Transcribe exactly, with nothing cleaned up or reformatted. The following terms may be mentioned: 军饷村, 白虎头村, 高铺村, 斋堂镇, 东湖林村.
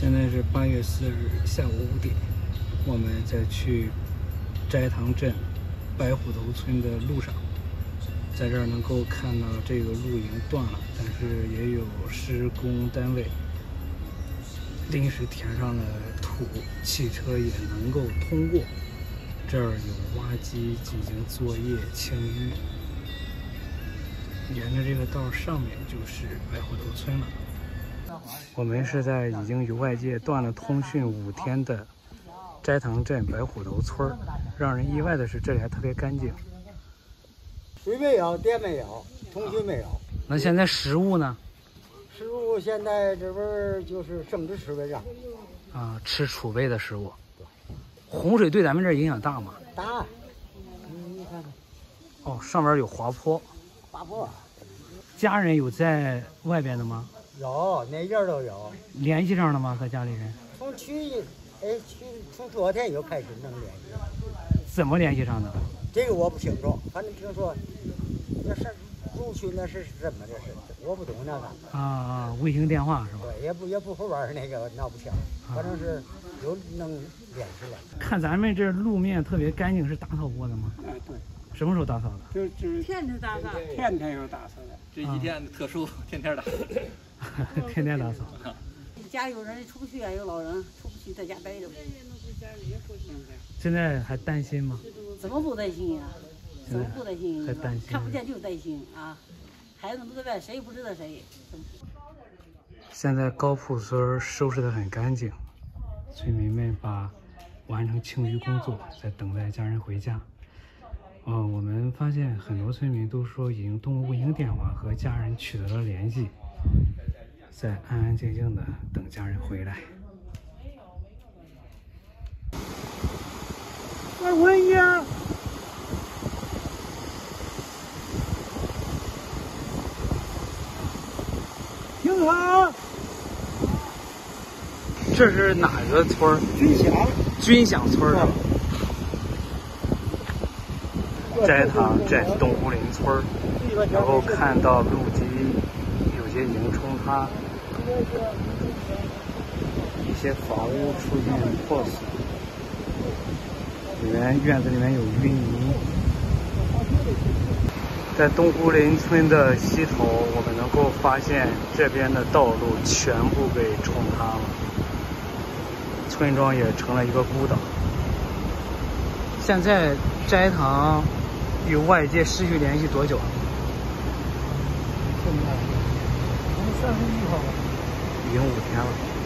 现在是八月四日下午五点，我们在去斋堂镇白虎头村的路上，在这儿能够看到这个路已经断了，但是也有施工单位临时填上了土，汽车也能够通过。这儿有挖机进行作业清淤。 沿着这个道上面就是白虎头村了。我们是在已经与外界断了通讯五天的斋堂镇白虎头村。让人意外的是，这里还特别干净，水没有，电没有，通讯没有。啊、那现在食物呢？食物现在这不是就是剩的储备上啊，吃储备的食物。洪水对咱们这影响大吗？大。你看看。哦，上面有滑坡。 滑坡，家人有在外边的吗？有，哪家都有。联系上了吗？和家里人？从去，哎，去，从昨天就开始能联系。怎么联系上的？这个我不清楚，反正听说那是入去那是怎么的事，我不懂那个。啊，卫星电话是吧？对，也不也不会玩那个，闹不清。反正是有能联系了。看咱们这路面特别干净，是打扫过的吗？哎，对。 什么时候打扫的？就就是天天打扫，天天有打扫的。这一天特殊，天天打扫，天天打扫。家有人出不去啊，有老人出不去，在家待着。现在还担心吗？怎么不担心呀？怎么不担心？还担心？看不见就担心啊！孩子们都在外，谁也不知道谁。现在高铺村收拾得很干净，村民们把完成清淤工作，在等待家人回家。 呃，我们发现很多村民都说已经通过卫星电话和家人取得了联系，在安安静静的等家人回来。哎，文英，挺好。这是哪个村？军饷。军饷村是吧？ 斋堂镇东湖林村，然后看到路基有些迎冲塌，一些房屋出现破损，里面院子里面有淤泥。在东湖林村的西头，我们能够发现这边的道路全部被冲塌了，村庄也成了一个孤岛。现在斋堂 与外界失去联系多久啊？这么大，从三十一号已经五天了。